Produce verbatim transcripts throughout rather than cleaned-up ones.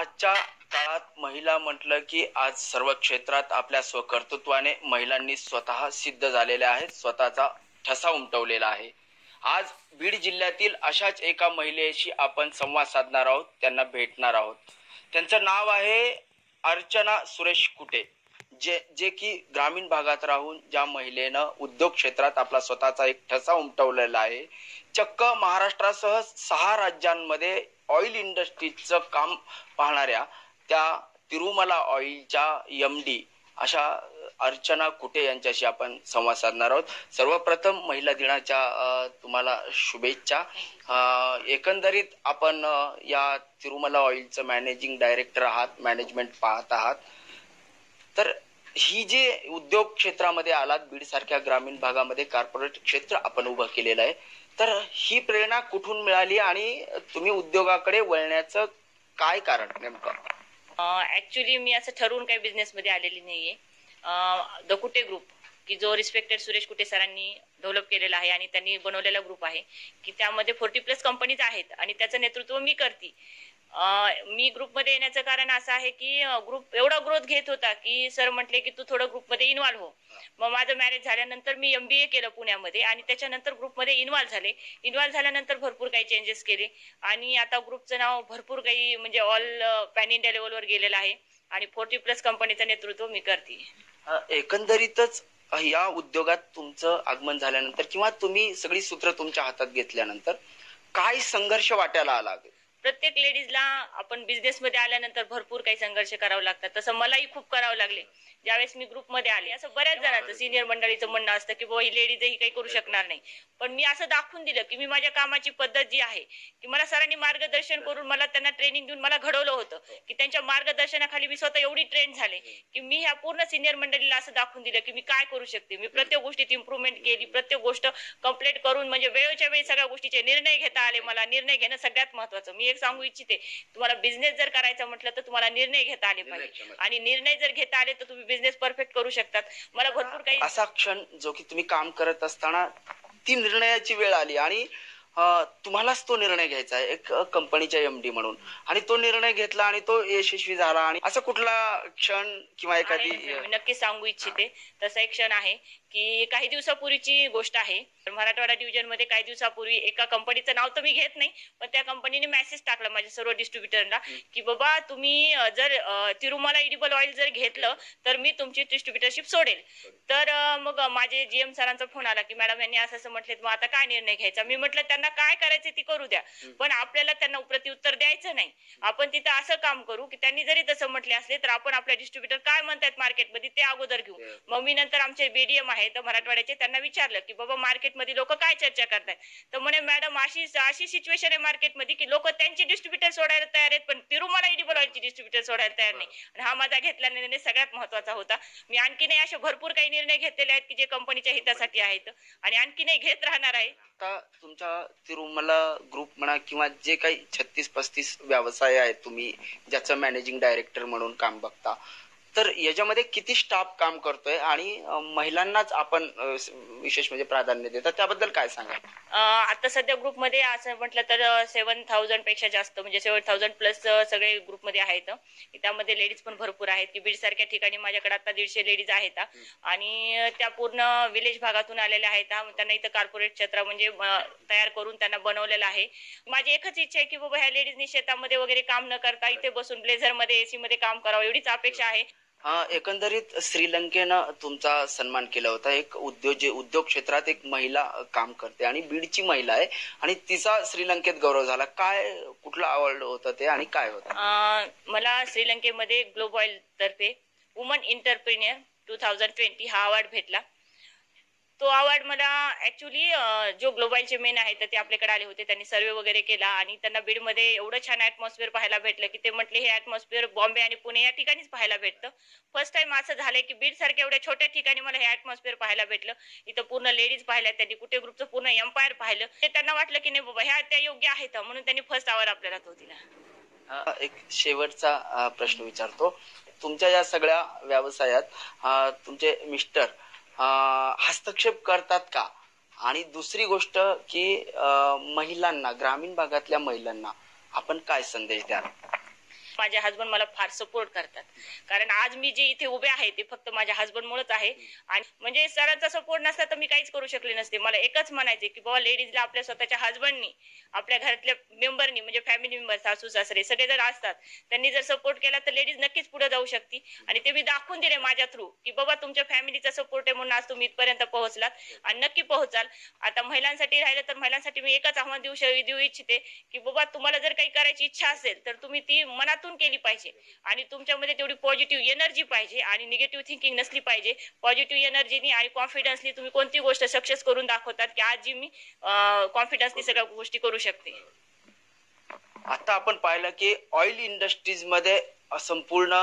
आजच्या काळात महिला म्हटलं की आज सर्व क्षेत्रात आपल्या स्वकर्तृत्वाने महिलांनी स्वतः सिद्ध झालेल्या आहेत, स्वतःचा ठसा उमटवलेला आहे। आज बीड जिल्ह्यातील अशाच एका महिलेशी आपण संवाद साधणार आहोत, त्यांना भेटणार आहोत। त्यांचं नाव आहे अर्चना सुरेश कुटे, जे जे की ग्रामीण भागात राहून ज्या महिलेनं उद्योग क्षेत्रात आपला स्वतःचा एक ठसा उमटवलेला आहे। चक्क महाराष्ट्रासह सहा राज्यांमध्ये ऑइल इंडस्ट्रीचं काम पाहणाऱ्या त्या तिरुमला ऑइलच्या एम डी अशा अर्चना कुटे यांच्याशी आपण संवाद साधणार आहोत। सर्वप्रथम महिला दिनाच्या तुम्हाला शुभेच्छा। एकंदरीत आपण या तिरुमला ऑइलचं मॅनेजिंग डायरेक्टर आहात, मॅनेजमेंट पाहत आहात। तर ही जे उद्योग क्षेत्रामध्ये आलात, बीड सारख्या ग्रामीण भागामध्ये कॉर्पोरेट क्षेत्र आपण उभं केलेलं आहे, तर ही प्रेरणा कुठून मिळाली आणि तुम्ही उद्योगाकडे वळण्याचं काय कारण नेमकं? ऍक्च्युली मी असं ठरवून काही बिझनेसमध्ये आलेली नाहीये। द कुटे ग्रुप की जो रिस्पेक्टेड सुरेश कुटे सरांनी डेव्हलप केलेला आहे आणि त्यांनी बनवलेला ग्रुप आहे की त्यामध्ये फोर्टी प्लस कंपनीज आहेत आणि त्याचं नेतृत्व मी करते। मी ग्रुपमध्ये येण्याचं कारण असं आहे की ग्रुप एवढा ग्रोथ घेत होता की सर म्हटले की तू थोडं ग्रुपमध्ये इन्व्हॉल्व्ह हो। मग माझं मॅरेज झाल्यानंतर मी एम बी ए केलं पुण्यामध्ये आणि त्याच्यानंतर ग्रुपमध्ये इन्व्हॉल्व्ह झाले। इन्व्हॉल्व्ह झाल्यानंतर भरपूर काही चेंजेस केले आणि आता ग्रुपचं नाव भरपूर काही म्हणजे ऑल पॅन इंडिया लेवलवर गेलेलं आहे आणि फोर्टी प्लस कंपनीचं नेतृत्व मी करते। एकंदरीतच या उद्योगात तुमचं आगमन झाल्यानंतर किंवा तुम्ही सगळी सूत्र तुमच्या हातात घेतल्यानंतर काय संघर्ष वाटायला आला? प्रत्येक लेडीजला आपण बिझनेसमध्ये आल्यानंतर भरपूर काही संघर्ष करावं लागतात, तसं मलाही खूप करावं लागले। ज्यावेळेस मी ग्रुपमध्ये आले असं बऱ्याच जणांचं सिनियर मंडळीचं म्हणणं असतं की बाबा ही लेडीज ही काही करू शकणार नाही, पण मी असं दाखवून दिलं की मी माझ्या कामाची पद्धत जी आहे की मला सरांनी मार्गदर्शन करून मला त्यांना ट्रेनिंग देऊन मला घडवलं होतं की त्यांच्या मार्गदर्शनाखाली मी स्वतः एवढी ट्रेन झाले की मी ह्या पूर्ण सिनियर मंडळीला असं दाखवून दिलं की मी काय करू शकते। मी प्रत्येक गोष्टीत इम्प्रूव्हमेंट केली, प्रत्येक गोष्ट कम्प्लीट करून म्हणजे वेळच्या वेळी सगळ्या गोष्टीचे निर्णय घेता आले। मला निर्णय घेणं सगळ्यात महत्वाचं। मी एक सांगू इच्छिते, तुम्हाला बिझनेस जर करायचा म्हटलं तर तुम्हाला निर्णय घेता आले पाहिजे आणि निर्णय जर घेता आले तर तुम्ही बिझनेस परफेक्ट करू शकतात। मला भरपूर काही असा क्षण जो की तुम्ही काम करत असताना ती निर्णयाची वेळ आली आणि तुम्हालाच तो निर्णय घ्यायचा आहे एक कंपनीच्या एमडी म्हणून, आणि तो निर्णय घेतला आणि तो यशस्वी झाला, आणि असा कुठला क्षण किंवा एखादी? नक्की सांगू इच्छिते तसा एक क्षण आहे की काही दिवसापूर्वीची गोष्ट आहे। मराठवाडा डिव्हिजन मध्ये काही दिवसापूर्वी एका कंपनीचं नाव तर मी घेत नाही, पण त्या कंपनीने मेसेज टाकला माझ्या सर्व डिस्ट्रीब्युटरला की बाबा तुम्ही जर तिरुमला एडिबल ऑइल जर घेतलं तर मी तुमची डिस्ट्रीब्युटरशिप सोडेल। तर मग माझे जीएम सरांचा फोन आला की मॅडम यांनी असं असं म्हटले, मग आता काय निर्णय घ्यायचा? मी म्हटलं त्यांना काय करायचं ती करू द्या, पण आपल्याला त्यांना प्रत्युत्तर द्यायचं नाही। आपण तिथं असं काम करू की त्यांनी जरी तसं म्हटले असले तर आपण आपल्या डिस्ट्रीब्युटर काय म्हणतात मार्केटमध्ये ते अगोदर घेऊ। मग मी नंतर आमचे बीडीएम तर मराठवाड्याचे त्यांना विचारलं की बाबा मार्केटमध्ये लोक काय चर्चा करतात, तर म्हणे मॅडम अशी अशी सिच्युएशन आहे मार्केटमध्ये की लोक त्यांची डिस्ट्रीब्युटर सोडायला तयार आहेत पण तिरुमला एडिबल ऑइलची डिस्ट्रीब्युटर सोडायला तयार नाही। आणि हा माझा घेतला निर्णय सगळ्यात महत्वाचा होता। मी आणखीनही असे भरपूर काही निर्णय घेतलेले आहेत की जे कंपनीच्या हितासाठी आहेत आणि आणखीनही घेत राहणार आहे। आता तुमच्या तिरुमला ग्रुप म्हणा किंवा जे काही छत्तीस पस्तीस व्यवसाय आहेत तुम्ही ज्याचं मॅनेजिंग डायरेक्टर म्हणून काम बघता, तर याच्यामध्ये किती स्टाफ काम करतोय आणि महिलांनाच आपण विशेष म्हणजे प्राधान्य देतात, त्याबद्दल काय सांगाल? आता सध्या ग्रुपमध्ये असं म्हटलं तर सेव्हन थाउजंड पेक्षा जास्त म्हणजे सेव्हन थाउजंड प्लस सगळे ग्रुपमध्ये आहेत। त्यामध्ये लेडीज पण भरपूर आहेत की बीड सारख्या ठिकाणी माझ्याकडे आता दीडशे लेडीज आहेत आणि त्या पूर्ण विलेज भागातून आलेल्या आहेत। त्यांना इथं कॉर्पोरेट क्षेत्र म्हणजे तयार करून त्यांना बनवलेलं आहे। माझी एकच इच्छा आहे की बाबा ह्या लेडीजनी शेतामध्ये वगैरे काम न करता इथे बसून ब्लेझरमध्ये एसी मध्ये काम करावं, एवढीच अपेक्षा आहे। एकंदरीत श्रीलंकेनं तुमचा सन्मान केला होता, एक उद्योग उद्योग क्षेत्रात एक महिला काम करते आणि बीडची महिला आहे आणि तिचा श्रीलंकेत गौरव झाला, काय कुठला आवडलं होतं ते आणि काय होतं? मला श्रीलंकेमध्ये ग्लोबल ऑइल तर्फे woman entrepreneur two thousand twenty हा अवॉर्ड भेटला। तो अवॉर्ड मला ऍक्च्युली जो ग्लोबलचे मेन आहेत ते आपल्याकडे आले होते, त्यांनी सर्वे वगैरे केला आणि त्यांना बीडमध्ये एवढं छान ऍटमॉस्फिअर पाहायला भेटलं की ते म्हटले हे ऍटमॉस्फिअर बॉम्बे आणि पुणे या ठिकाणीच पाहायला भेटतं। फर्स्ट टाइम असं झालं की बीड सारख्या एवढ्या छोट्या ठिकाणी मला हे ऍटमॉस्फिअर पाहायला भेटलं। इथं पूर्ण लेडीज पाहिल्या, त्यांनी कुटे ग्रुपचं पूर्ण एम्पायर पाहिलं, ते त्यांना वाटलं की नाही बाबा ह्या त्या योग्य आहेत म्हणून त्यांनी फर्स्ट अवॉर्ड आपल्याला तो दिला। एक शेवटचा प्रश्न विचारतो, तुमच्या या सगळ्या व्यवसायात तुमचे मिस्टर हस्तक्षेप करतात का? आणि दुसरी गोष्ट की महिलांना, ग्रामीण भागातल्या महिलांना आपण काय संदेश द्याल? माझे हसबंड मला फार सपोर्ट करतात, कारण आज मी जे इथे उभे आहे ते फक्त माझ्या हसबंड मुळेच आहे। आणि म्हणजे सरांचा सपोर्ट नसता तर मी काहीच करू शकले नसते। मला एकच म्हणायचे की बाबा लेडीजला आपल्या स्वतःच्या हसबंडनी, आपल्या घरातल्या मेंबरनी, म्हणजे फॅमिली मेंबर, सासू सासरे सगळे जर असतात, त्यांनी जर सपोर्ट केला तर लेडीज नक्कीच पुढे जाऊ शकते। आणि ते मी दाखवून दिले माझ्या थ्रू की बाबा तुमच्या फॅमिलीचा सपोर्ट आहे म्हणून आज तुम्ही इथपर्यंत पोहोचलात आणि नक्की पोहोचाल। आता महिलांसाठी राहिलं तर महिलांसाठी मी एकच आव्हान देऊ देऊ इच्छिते की बाबा तुम्हाला जर काही करायची इच्छा असेल तर तुम्ही ती मनातून केली पाहिजे आणि तुमच्यामध्ये तेवढी पॉझिटिव्ह एनर्जी पाहिजे आणि निगेटिव्ह थिंकिंग नसली पाहिजे। पॉझिटिव्ह एनर्जीनी आणि कॉन्फिडन्सली तुम्ही कोणती गोष्ट सक्सेस करून दाखवतात की आज जी मी कॉन्फिडन्सनी सगळ्या गोष्टी करू शकते। आता आपण पाहिलं की ऑइल इंडस्ट्रीज मध्ये संपूर्ण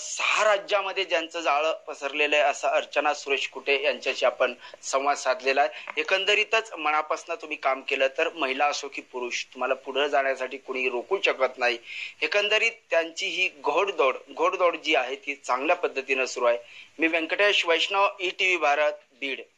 सहा राज्यामध्ये ज्यांचं जाळं पसरलेलं आहे असं अर्चना सुरेश कुटे यांच्याशी आपण संवाद साधलेला आहे। एकंदरीतच मनापासून तुम्ही काम केलं तर महिला असो की पुरुष, तुम्हाला पुढे जाण्यासाठी कोणी रोखू शकत नाही। एकंदरीत त्यांची ही घोडदौड घोडदौड जी आहे ती चांगल्या पद्धतीनं सुरू आहे। मी Venkatesh Vaishnav, E T V Bharat, Beed.